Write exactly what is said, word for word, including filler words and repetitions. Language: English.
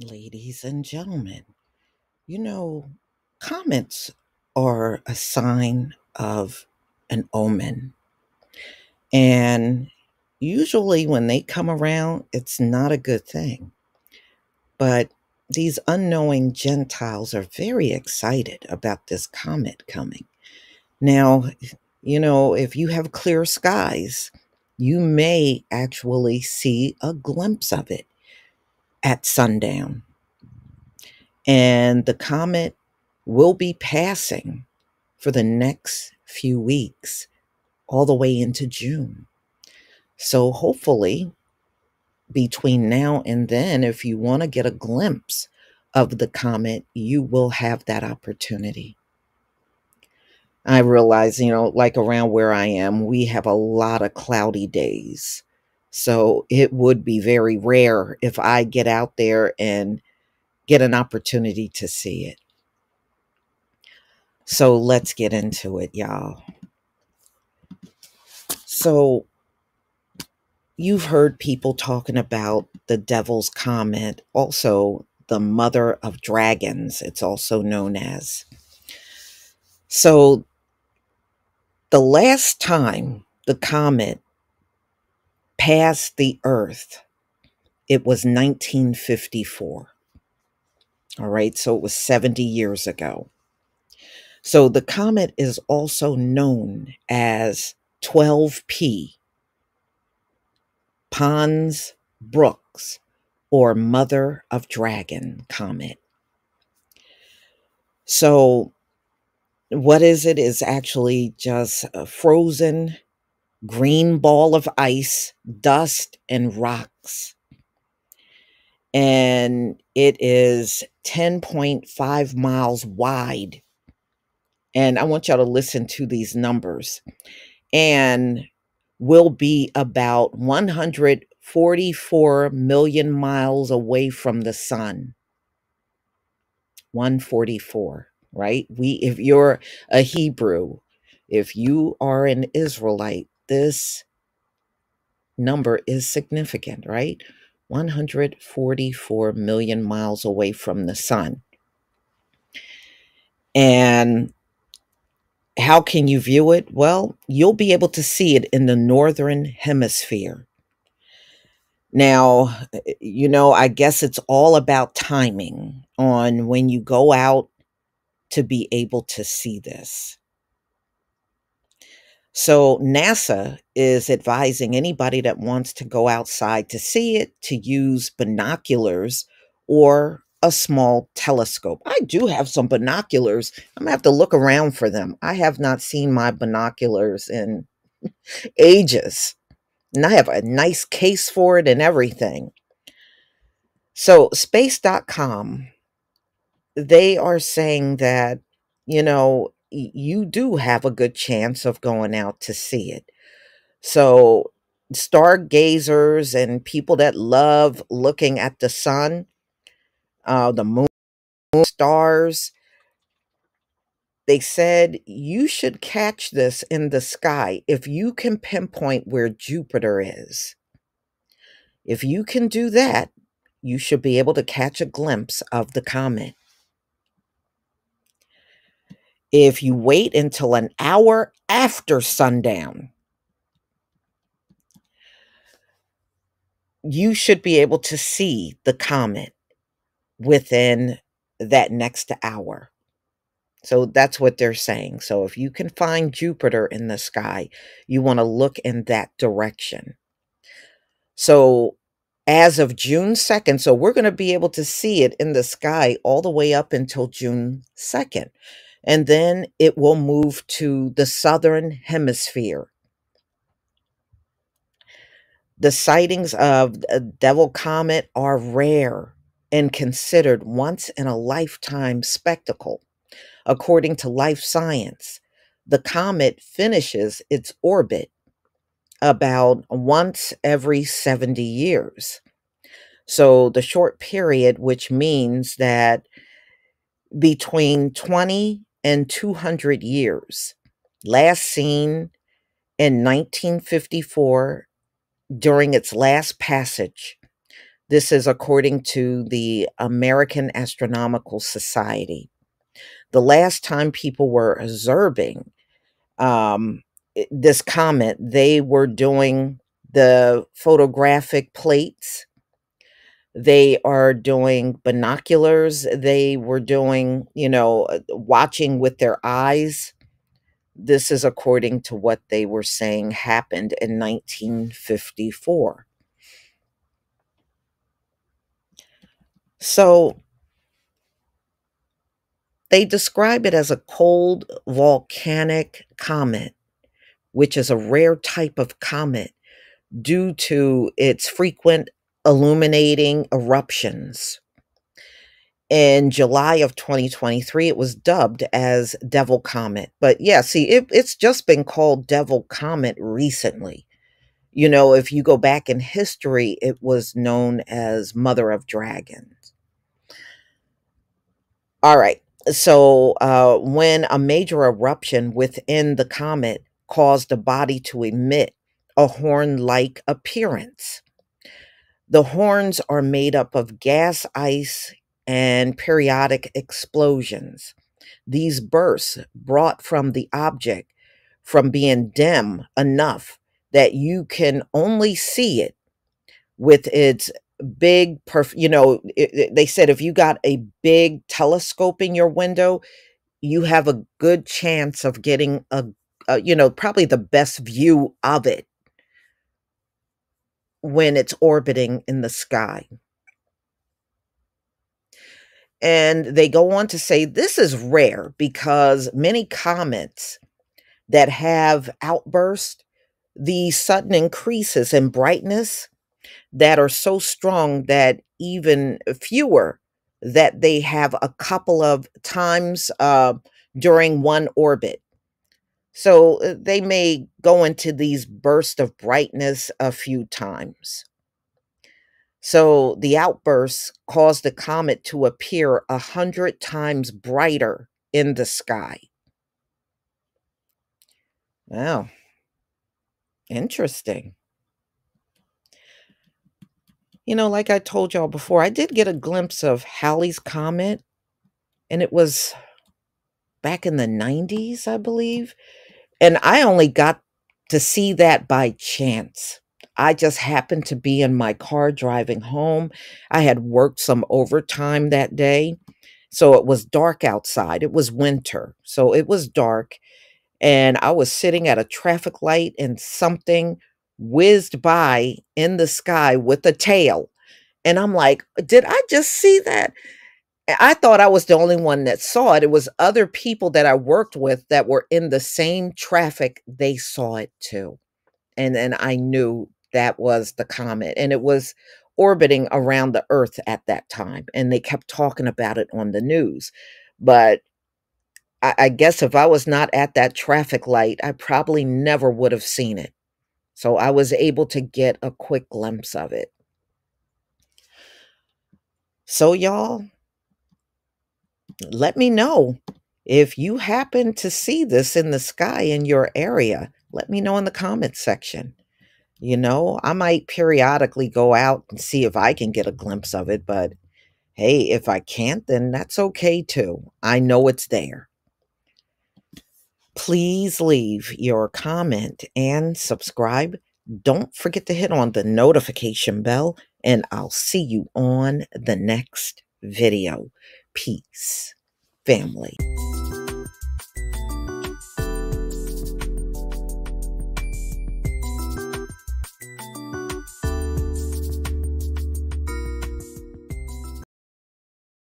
Ladies and gentlemen, you know, comets are a sign of an omen. And usually when they come around, it's not a good thing. But these unknowing Gentiles are very excited about this comet coming. Now, you know, if you have clear skies, you may actually see a glimpse of it at sundown. And the comet will be passing for the next few weeks, all the way into June. So hopefully, between now and then, if you want to get a glimpse of the comet, you will have that opportunity. I realize, you know, like around where I am, we have a lot of cloudy days. So it would be very rare if I get out there and get an opportunity to see it. So let's get into it, y'all. So you've heard people talking about the Devil's Comet, also the mother of dragons, it's also known as. So the last time the comet passed the Earth, it was nineteen fifty-four. All right, so it was seventy years ago. So the comet is also known as twelve P Pons Brooks, or Mother of Dragon Comet. So what is it? It's actually just a frozen green ball of ice, dust, and rocks. And it is ten point five miles wide. And I want y'all to listen to these numbers. And will be about one hundred forty-four million miles away from the sun. one hundred forty-four, right? We, if you're a Hebrew, if you are an Israelite, this number is significant, right? one hundred forty-four million miles away from the sun. And how can you view it? Well, you'll be able to see it in the northern hemisphere. Now, you know, I guess it's all about timing on when you go out to be able to see this. So NASA is advising anybody that wants to go outside to see it to use binoculars or a small telescope. I do have some binoculars. I'm gonna have to look around for them. I have not seen my binoculars in ages. And I have a nice case for it and everything. So space dot com, they are saying that, you know, you do have a good chance of going out to see it. So stargazers and people that love looking at the sun, Uh, the moon, stars, they said you should catch this in the sky if you can pinpoint where Jupiter is. If you can do that, you should be able to catch a glimpse of the comet. If you wait until an hour after sundown, you should be able to see the comet within that next hour. So that's what they're saying. So if you can find Jupiter in the sky, you want to look in that direction. So as of June second, so we're going to be able to see it in the sky all the way up until June second. And then it will move to the southern hemisphere. The sightings of a Devil Comet are rare and considered once-in-a-lifetime spectacle. According to Life Science, the comet finishes its orbit about once every seventy years. So the short period, which means that between twenty and two hundred years, last seen in nineteen fifty-four during its last passage, This is according to the American Astronomical Society. The last time people were observing um, this comet, they were doing the photographic plates. They are doing binoculars. They were doing, you know, watching with their eyes. This is according to what they were saying happened in nineteen fifty-four. So they describe it as a cold volcanic comet, which is a rare type of comet due to its frequent illuminating eruptions. In July of twenty twenty-three, it was dubbed as Devil Comet. But yeah, see, it, it's just been called Devil Comet recently. You know, if you go back in history, it was known as Mother of Dragons. All right. So uh, when a major eruption within the comet caused the body to emit a horn-like appearance. The horns are made up of gas, ice, and periodic explosions. These bursts brought from the object from being dim enough that you can only see it with its big, perf you know, it, it, they said if you got a big telescope in your window, you have a good chance of getting a, a you know, probably the best view of it when it's orbiting in the sky. And they go on to say this is rare because many comets that have outbursts, the sudden increases in brightness that are so strong that even fewer that they have a couple of times uh, during one orbit. So they may go into these bursts of brightness a few times. So the outbursts caused the comet to appear a hundred times brighter in the sky. Wow. Interesting. You know, like I told y'all before, I did get a glimpse of Halley's Comet, and it was back in the nineties, I believe. And I only got to see that by chance. I just happened to be in my car driving home. I had worked some overtime that day. So it was dark outside. It was winter. So it was dark. And I was sitting at a traffic light and something whizzed by in the sky with a tail. And I'm like, did I just see that? I thought I was the only one that saw it. It was other people that I worked with that were in the same traffic. They saw it too. And then I knew that was the comet. And it was orbiting around the Earth at that time. And they kept talking about it on the news. But I, I guess if I was not at that traffic light, I probably never would have seen it. So I was able to get a quick glimpse of it. So y'all, let me know if you happen to see this in the sky in your area. Let me know in the comments section. You know, I might periodically go out and see if I can get a glimpse of it, but hey, if I can't, then that's okay too. I know it's there. Please leave your comment and subscribe. Don't forget to hit on the notification bell, and I'll see you on the next video. Peace, family.